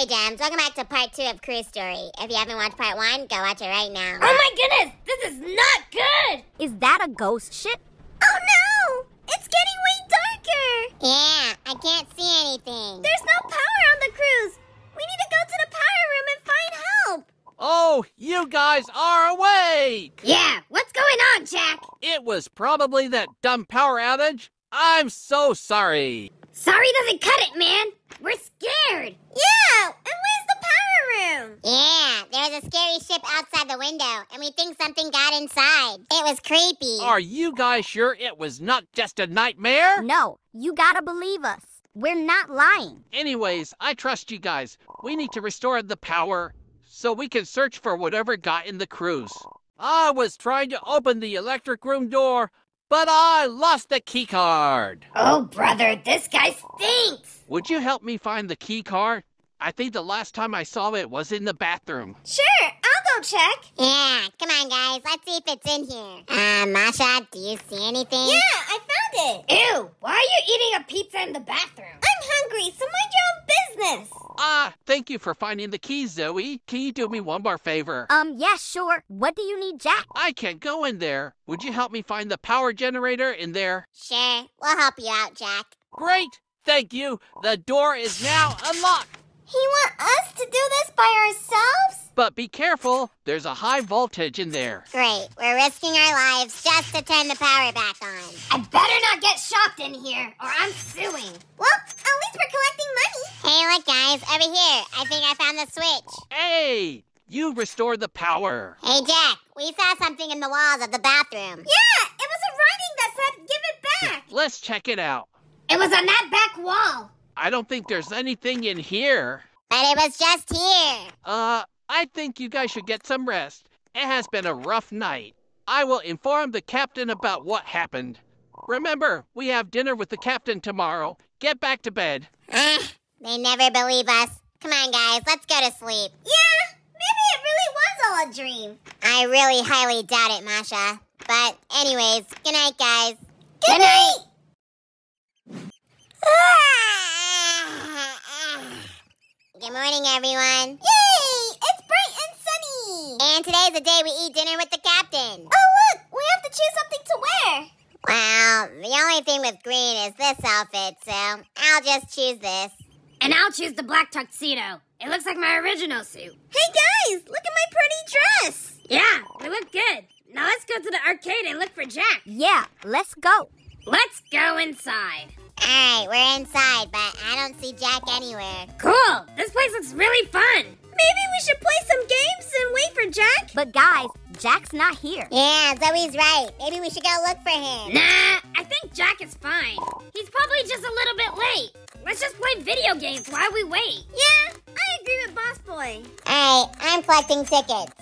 Hey, Dems, welcome back to part 2 of Cruise Story. If you haven't watched part 1, go watch it right now. Oh my goodness, this is not good! Is that a ghost ship? Oh no! It's getting way darker! Yeah, I can't see anything. There's no power on the cruise! We need to go to the power room and find help! Oh, you guys are awake! Yeah, what's going on, Jack? It was probably that dumb power outage. I'm so sorry. Sorry doesn't cut it, man! We're scared! Yeah! And where's the power room? Yeah, there was a scary ship outside the window, and we think something got inside. It was creepy. Are you guys sure it was not just a nightmare? No, you gotta believe us. We're not lying. Anyways, I trust you guys. We need to restore the power so we can search for whatever got in the cruise. I was trying to open the electric room door, but I lost the key card. Oh, brother, this guy stinks. Would you help me find the key card? I think the last time I saw it was in the bathroom. Sure, I'll go check. Yeah, come on, guys. Let's see if it's in here. Masha, do you see anything? Yeah, I found it. Ew, why are you eating a pizza in the bathroom? I'm hungry, so mind your own business. Thank you for finding the key, Zoey. Can you do me one more favor? Yeah, sure. What do you need, Jack? I can't go in there. Would you help me find the power generator in there? Sure, we'll help you out, Jack. Great, thank you. The door is now unlocked. He want us to do this by ourselves? But be careful, there's a high voltage in there. Great, we're risking our lives just to turn the power back on. I better not get shocked in here, or I'm suing. Well, at least we're collecting money. Hey, look guys, over here. I think I found the switch. Hey, you restored the power. Hey, Jack, we saw something in the walls of the bathroom. Yeah, it was a writing that said, give it back. Let's check it out. It was on that back wall. I don't think there's anything in here. But it was just here. I think you guys should get some rest. It has been a rough night. I will inform the captain about what happened. Remember, we have dinner with the captain tomorrow. Get back to bed. They never believe us. Come on, guys, let's go to sleep. Yeah, maybe it really was all a dream. I really highly doubt it, Masha. But anyways, good night, guys. Good night. Good morning, everyone. Yay! It's bright and sunny! And today's the day we eat dinner with the captain. Oh, look! We have to choose something to wear. Well, the only thing with green is this outfit, so I'll just choose this. And I'll choose the black tuxedo. It looks like my original suit. Hey, guys! Look at my pretty dress! Yeah, we look good. Now let's go to the arcade and look for Jack. Yeah, let's go. Let's go inside. Alright, we're inside, but I don't see Jack anywhere. Cool! This place looks really fun! Maybe we should play some games and wait for Jack? But guys, Jack's not here. Yeah, Zoe's right. Maybe we should go look for him. Nah, I think Jack is fine. He's probably just a little bit late. Let's just play video games while we wait. Yeah, I agree with Boss Boy. Alright, I'm collecting tickets.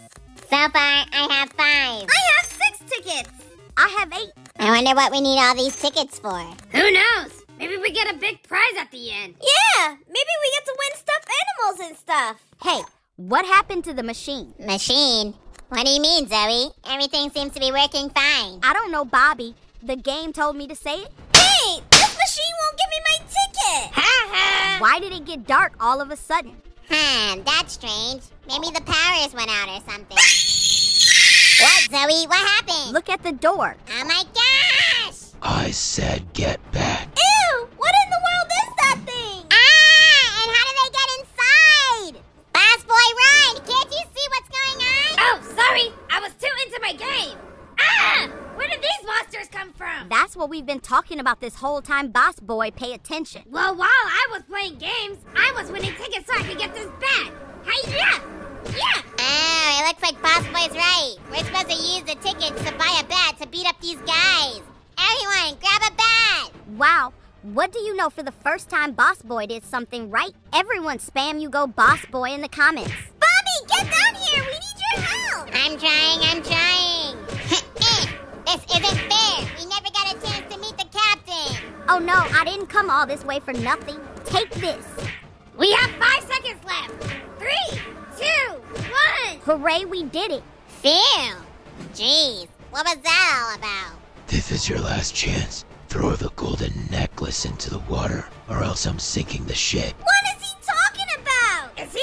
So far, I have 5. I have 6 tickets! I have 8. I wonder what we need all these tickets for. Who knows? Maybe we get a big prize at the end. Yeah, maybe we get to win stuffed animals and stuff. Hey, what happened to the machine? Machine? What do you mean, Zoey? Everything seems to be working fine. I don't know, Bobby. The game told me to say it. Hey, this machine won't give me my ticket. Ha ha. Why did it get dark all of a sudden? That's strange. Maybe the powers went out or something. What, Zoey? What happened? Look at the door. Oh my gosh! I said get back. What in the world is that thing? And how do they get inside? Boss Boy, run! Can't you see what's going on? Oh, sorry! I was too into my game! Where did these monsters come from? That's what we've been talking about this whole time, Boss Boy. Pay attention. Well, while I was playing games, I was winning tickets so I could get this back. Hi-ya! Yeah! Oh, it looks like Boss Boy's right. We're supposed to use the tickets to buy a bat to beat up these guys. Everyone, grab a bat! Wow. What do you know? For the first time, Boss Boy did something right. Everyone spam you go Boss Boy in the comments. Bobby, get down here! We need your help! I'm trying. This isn't fair. We never got a chance to meet the captain. Oh no, I didn't come all this way for nothing. Take this. We have 5 seconds left. 3, 2, 1. Hooray, we did it. Phew. Jeez, what was that all about? This is your last chance. Throw the golden necklace into the water, or else I'm sinking the ship. What is he talking about? Is he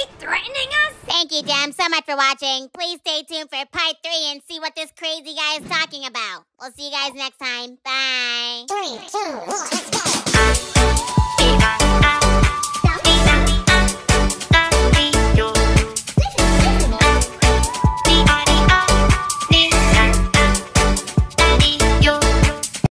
you damn so much for watching. Please stay tuned for part 3 and see what this crazy guy is talking about. We'll see you guys next time. Bye. 3, 2, 1, let's go.